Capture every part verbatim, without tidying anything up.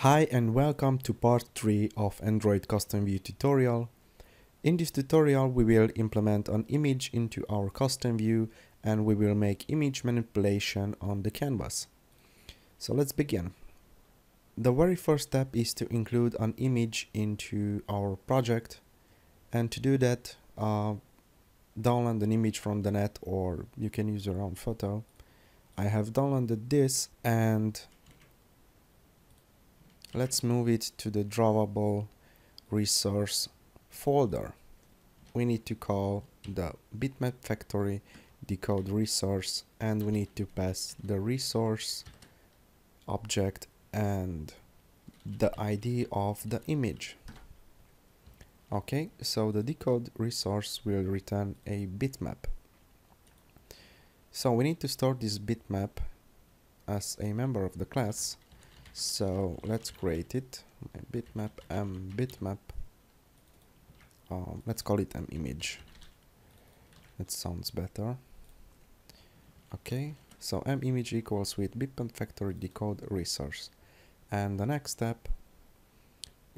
Hi and welcome to part three of Android Custom View tutorial. In this tutorial we will implement an image into our custom view and we will make image manipulation on the canvas. So let's begin. The very first step is to include an image into our project, and to do that uh, download an image from the net, or you can use your own photo. I have downloaded this and let's move it to the drawable resource folder. We need to call the bitmap factory decode resource, and we need to pass the resource object and the I D of the image. Okay, so the decode resource will return a bitmap. So we need to store this bitmap as a member of the class. So let's create it, my bitmap, m bitmap, um, let's call it an image, that sounds better. Okay, so m image equals with bitmap factory decode resource, and the next step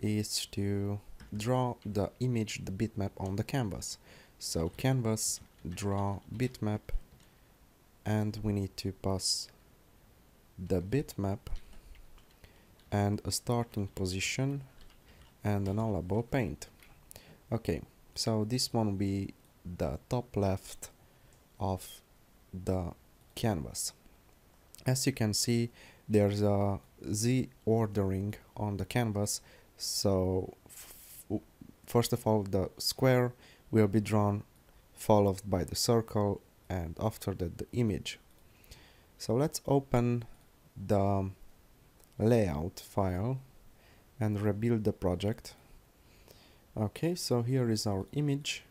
is to draw the image, the bitmap on the canvas. So canvas draw bitmap, and we need to pass the bitmap and a starting position and a nullable paint. Okay, so this one will be the top left of the canvas. As you can see, there's a Z ordering on the canvas, so f first of all the square will be drawn, followed by the circle, and after that the image. So let's open the layout file and rebuild the project. Okay, so here is our image.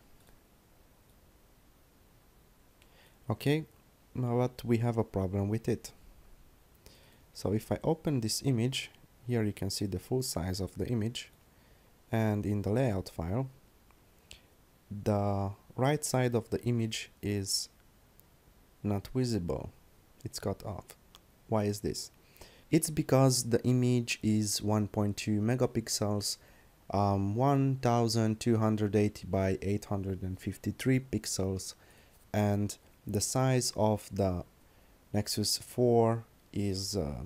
Okay, now but we have a problem with it. So if I open this image, here you can see the full size of the image, and in the layout file the right side of the image is not visible, it's cut off. Why is this? It's because the image is one point two megapixels, um, one thousand two hundred eighty by eight hundred fifty-three pixels, and the size of the Nexus four is uh,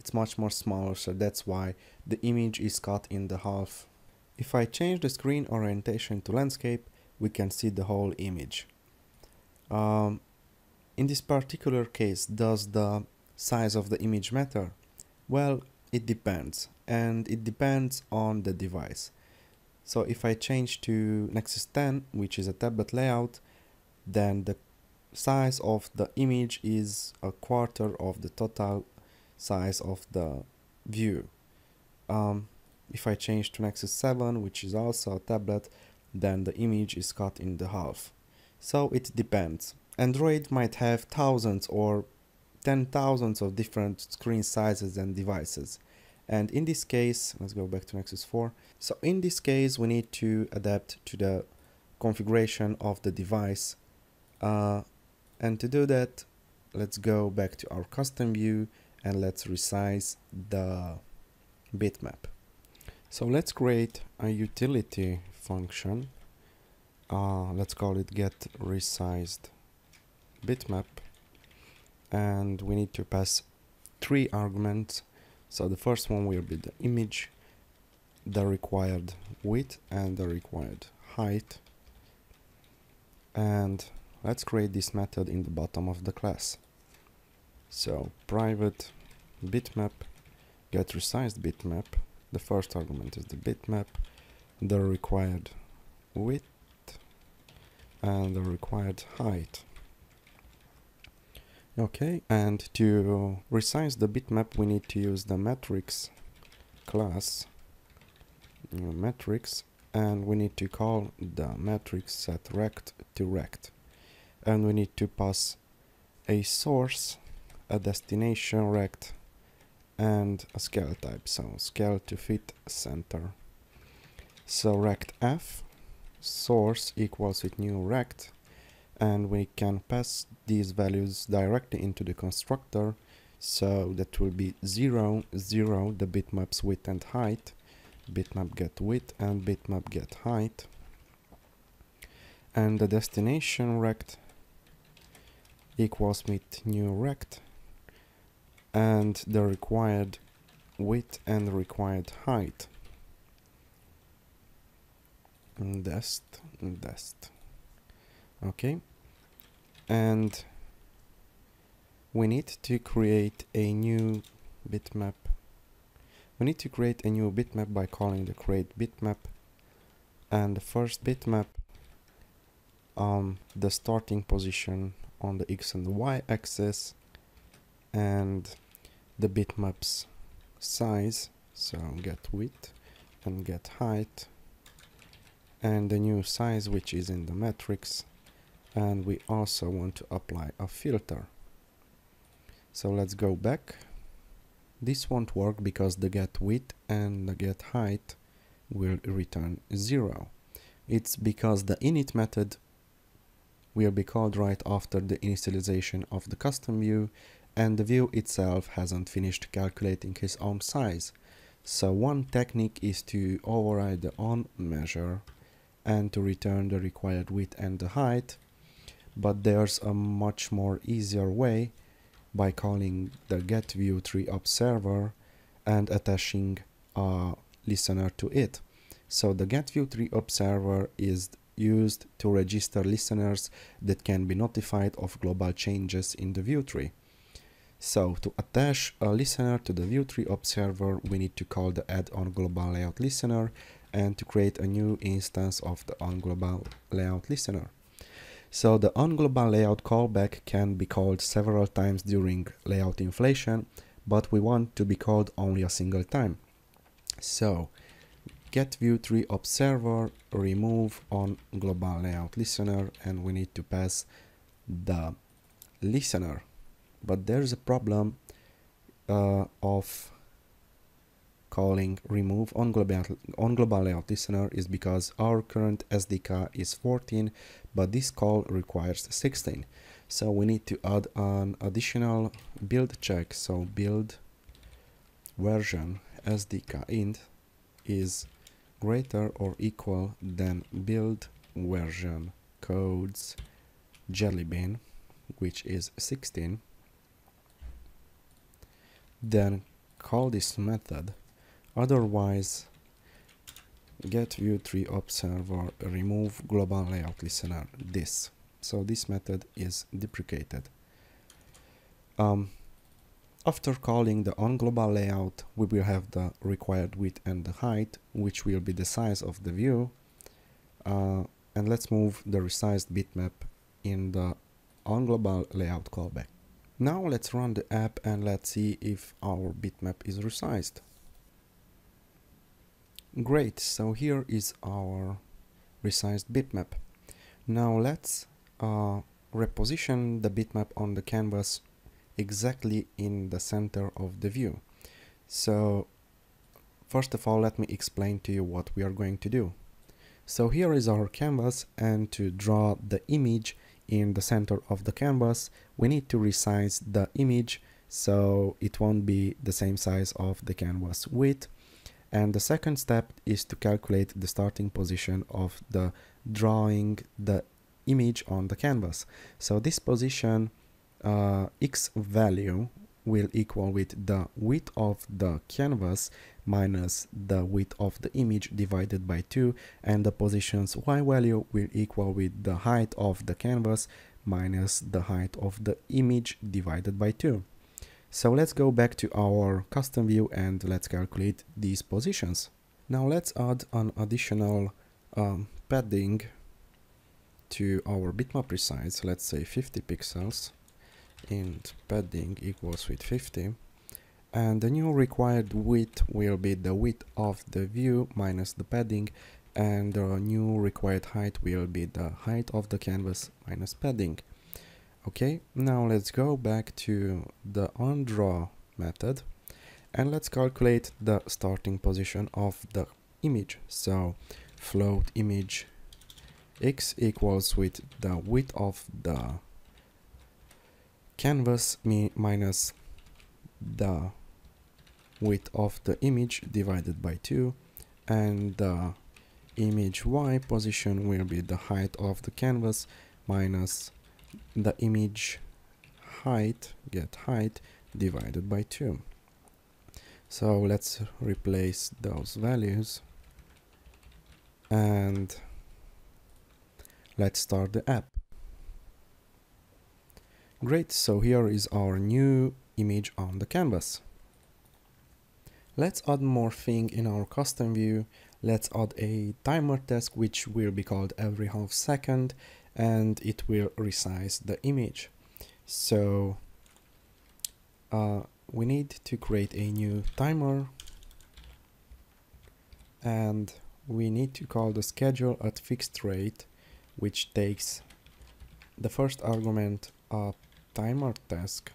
it's much more smaller, so that's why the image is cut in the half. If I change the screen orientation to landscape, we can see the whole image. Um, in this particular case, does the size of the image matter? Well, it depends, and it depends on the device. So if I change to Nexus ten, which is a tablet layout, then the size of the image is a quarter of the total size of the view. Um, if I change to Nexus seven, which is also a tablet, then the image is cut in the half. So it depends. Android might have thousands or ten thousands of different screen sizes and devices, and in this case, let's go back to Nexus four. So in this case we need to adapt to the configuration of the device, uh, and to do that let's go back to our custom view and let's resize the bitmap. So let's create a utility function, uh, let's call it getResizedBitmap, and we need to pass three arguments. So the first one will be the image, the required width, and the required height, and let's create this method in the bottom of the class. So private bitmap get resized bitmap, the first argument is the bitmap, the required width, and the required height. Okay, and to resize the bitmap we need to use the matrix class, new matrix, and we need to call the matrix set rect to rect, and we need to pass a source, a destination rect, and a scale type, so scale to fit center. So rect f source equals with new rect, and we can pass these values directly into the constructor, So that will be zero, zero, the bitmap's width and height, bitmap get width and bitmap get height. And the destination rect equals meet new rect, and the required width and required height. Dest, dest. Okay. And we need to create a new bitmap. We need to create a new bitmap by calling the create bitmap. And the first bitmap, um, the starting position on the x and the y axis, and the bitmap's size, so get width and get height, and the new size which is in the matrix. And we also want to apply a filter. So let's go back. This won't work because the get width and the get height will return zero. It's because the init method will be called right after the initialization of the custom view, and the view itself hasn't finished calculating his own size. So one technique is to override the onMeasure and to return the required width and the height, but there's a much more easier way by calling the getViewTreeObserver and attaching a listener to it. So the getViewTreeObserver is used to register listeners that can be notified of global changes in the view tree. So to attach a listener to the ViewTreeObserver, we need to call the addOnGlobalLayoutListener and to create a new instance of the onGlobalLayoutListener. So the onGlobalLayout callback can be called several times during layout inflation, but we want to be called only a single time. So getViewTreeObserver, removeOnGlobalLayoutListener, and we need to pass the listener. But there's a problem uh, of calling remove on global, on global layout listener is because our current S D K is fourteen, but this call requires sixteen. So we need to add an additional build check. So build version S D K int is greater or equal than build version codes jellybean, which is sixteen. Then call this method, otherwise getViewTreeObserver removeGlobalLayoutListener this. So this method is deprecated. Um, after calling the onGlobalLayout, we will have the required width and the height, which will be the size of the view. Uh, and let's move the resized bitmap in the onGlobalLayout callback. Now let's run the app and let's see if our bitmap is resized. Great, so here is our resized bitmap. Now let's uh, reposition the bitmap on the canvas exactly in the center of the view. So first of all, let me explain to you what we are going to do. So here is our canvas, and to draw the image in the center of the canvas, we need to resize the image so it won't be the same size of the canvas width. And the second step is to calculate the starting position of the drawing the image on the canvas. So this position uh, x value will equal with the width of the canvas minus the width of the image divided by two, and the position's y value will equal with the height of the canvas minus the height of the image divided by two. So let's go back to our custom view and let's calculate these positions. Now let's add an additional um, padding to our bitmap resize, let's say fifty pixels. Int padding equals with fifty, and the new required width will be the width of the view minus the padding, and the new required height will be the height of the canvas minus padding. Okay, now let's go back to the onDraw method and let's calculate the starting position of the image. So float image x equals with the width of the canvas minus the width of the image divided by two, and the image Y position will be the height of the canvas minus the image height, get height, divided by two. So let's replace those values and let's start the app. Great, so here is our new image on the canvas. Let's add more thing in our custom view. Let's add a timer task which will be called every half second, and it will resize the image. So uh, we need to create a new timer, and we need to call the scheduleAtFixedRate, which takes the first argument, a timer task,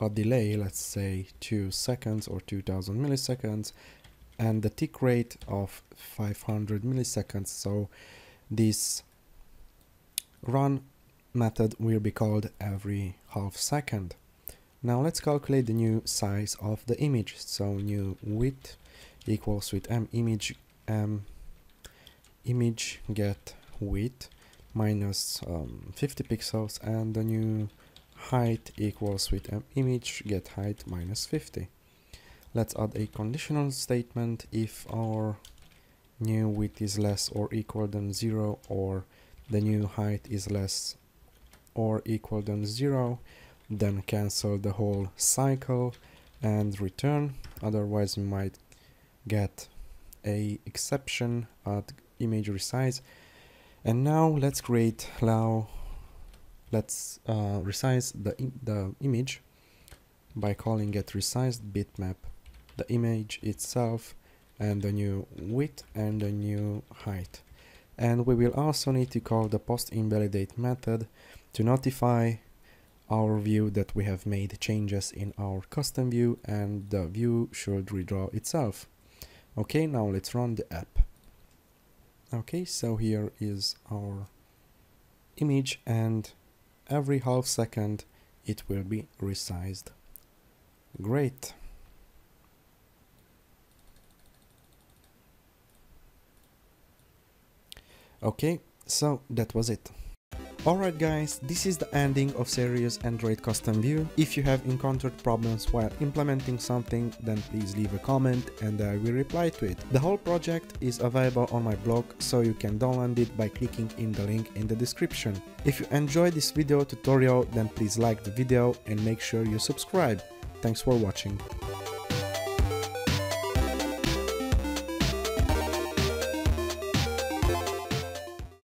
a delay, let's say two seconds or two thousand milliseconds, and the tick rate of five hundred milliseconds. So this run method will be called every half second. Now let's calculate the new size of the image. So new width equals with m image m image get width minus um, fifty pixels, and the new height equals with m image get height minus fifty. Let's add a conditional statement. If our new width is less or equal than zero, or the new height is less or equal than zero, then cancel the whole cycle and return. Otherwise we might get a exception at image resize. And now let's create allow let's uh, resize the, the image by calling get resized bitmap, the image itself, and the new width and the new height. And we will also need to call the postInvalidate method to notify our view that we have made changes in our custom view, and the view should redraw itself. Okay, now let's run the app. Okay, so here is our image, and every half second it will be resized. Great. Okay, so that was it. Alright guys, this is the ending of Serious Android Custom View. If you have encountered problems while implementing something, then please leave a comment and I will reply to it. The whole project is available on my blog, so you can download it by clicking in the link in the description. If you enjoyed this video tutorial, then please like the video and make sure you subscribe. Thanks for watching.